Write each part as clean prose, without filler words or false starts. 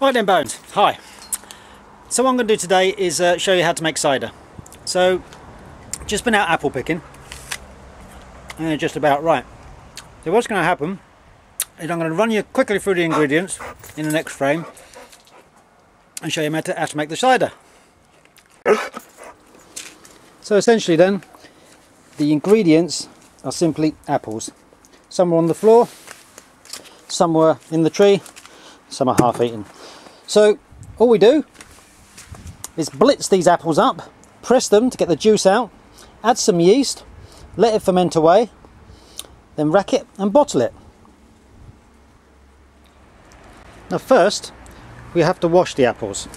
Right then, Bones, hi. So what I'm going to do today is show you how to make cider. So just been out apple picking and they're just about right. So what's going to happen is I'm going to run you quickly through the ingredients in the next frame and show you how to make the cider. So essentially then the ingredients are simply apples. Some are on the floor, some were in the tree, some are half eaten. So all we do is blitz these apples up, press them to get the juice out, add some yeast, let it ferment away, then rack it and bottle it. Now first we have to wash the apples.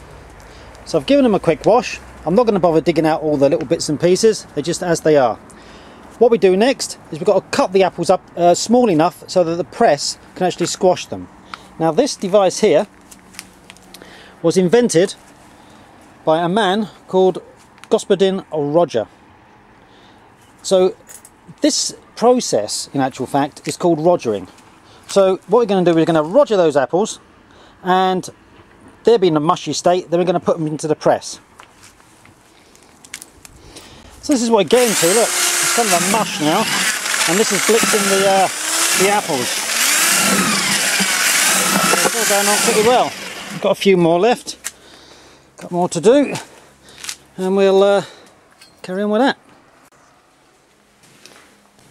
So I've given them a quick wash. I'm not going to bother digging out all the little bits and pieces, they're just as they are. What we do next is we've got to cut the apples up small enough so that the press can actually squash them. Now this device here was invented by a man called Gospodin Roger. So this process in actual fact is called rogering. So what we're going to do is we're going to roger those apples, and they'll be in a mushy state, then we're going to put them into the press. So this is what we're getting to, look, it's kind of a mush now, and this is blitzing the apples. It's all going on pretty well. Got a few more left, got more to do, and we'll carry on with that.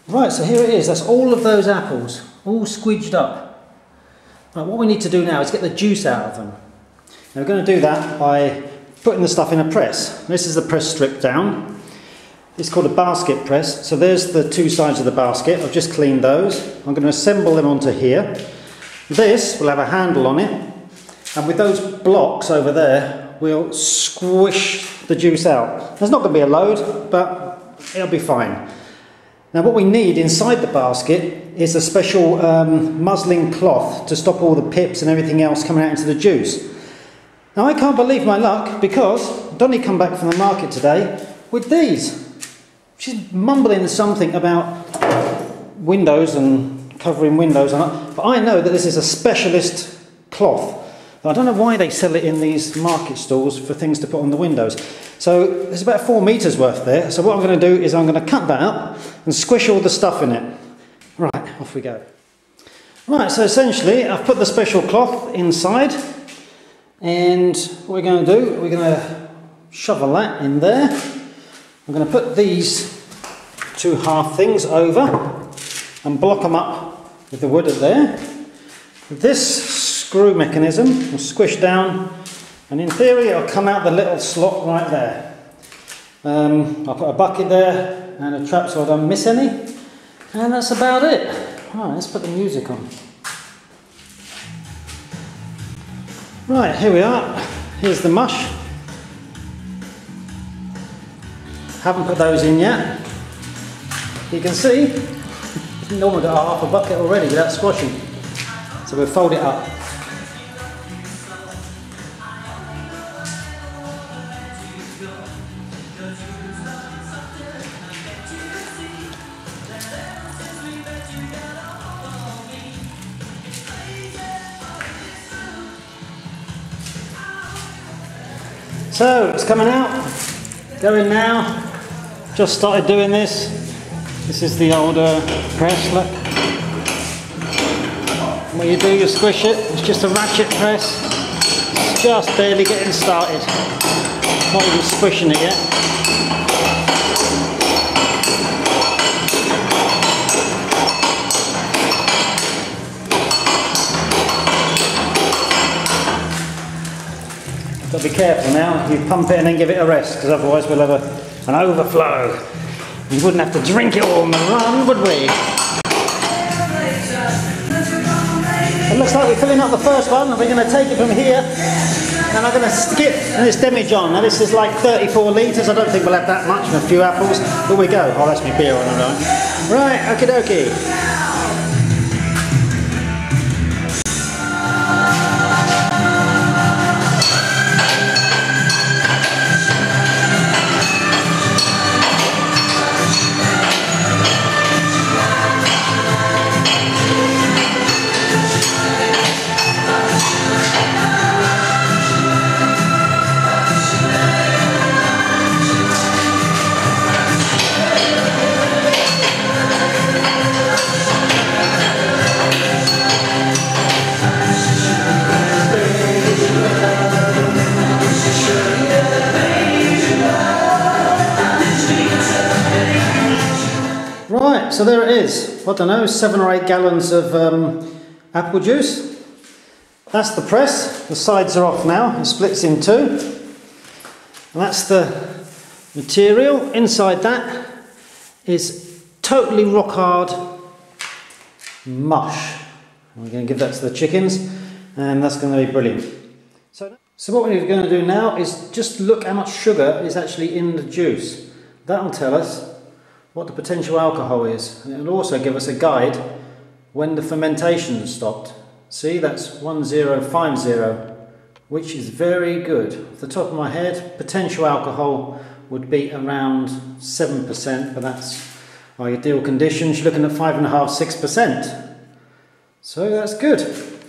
Right, so here it is, that's all of those apples, all squidged up. Right, what we need to do now is get the juice out of them. Now we're going to do that by putting the stuff in a press. This is the press stripped down. It's called a basket press, so there's the two sides of the basket, I've just cleaned those. I'm going to assemble them onto here. This will have a handle on it, and with those blocks over there we'll squish the juice out. There's not going to be a load, but it'll be fine. Now what we need inside the basket is a special muslin cloth to stop all the pips and everything else coming out into the juice. Now I can't believe my luck, because Donnie come back from the market today with these. She's mumbling something about windows and covering windows, but I know that this is a specialist cloth. I don't know why they sell it in these market stalls for things to put on the windows. So there's about 4 meters worth there, so what I'm going to do is I'm going to cut that up and squish all the stuff in it. Right, off we go. Right, so essentially I've put the special cloth inside, and what we're going to do, we're going to shovel that in there. I'm going to put these two half things over and block them up with the wood at there. This screw mechanism will squish down, and in theory it'll come out the little slot right there. I'll put a bucket there and a trap so I don't miss any, and that's about it. Alright, let's put the music on. Right, here we are, here's the mush. Haven't put those in yet. You can see normally got half a bucket already without squashing, so we'll fold it up. So it's coming out, going now. Just started doing this. This is the old press, look. What you do, you squish it. It's just a ratchet press. It's just barely getting started. Not even squishing it yet. You've got to be careful now. You pump it and then give it a rest, because otherwise we'll have an overflow. We wouldn't have to drink it all on the run, would we? It looks like we're filling up the first one, and we're going to take it from here, and I'm going to skip this demijohn. Now this is like 34 litres, I don't think we'll have that much, and a few apples. Here we go. Oh, that's my beer on and on. Right, okie dokie. Yep, so there it is. I don't know, 7 or 8 gallons of apple juice. That's the press. The sides are off now. It splits in two. And that's the material. Inside that is totally rock hard mush. I'm going to give that to the chickens, and that's going to be brilliant. So what we're going to do now is just look how much sugar is actually in the juice. That'll tell us what the potential alcohol is, and it'll also give us a guide when the fermentation stopped. See, that's 1050, which is very good. Off the top of my head, potential alcohol would be around 7%, but that's our ideal conditions. You're looking at 5.5–6%. So that's good.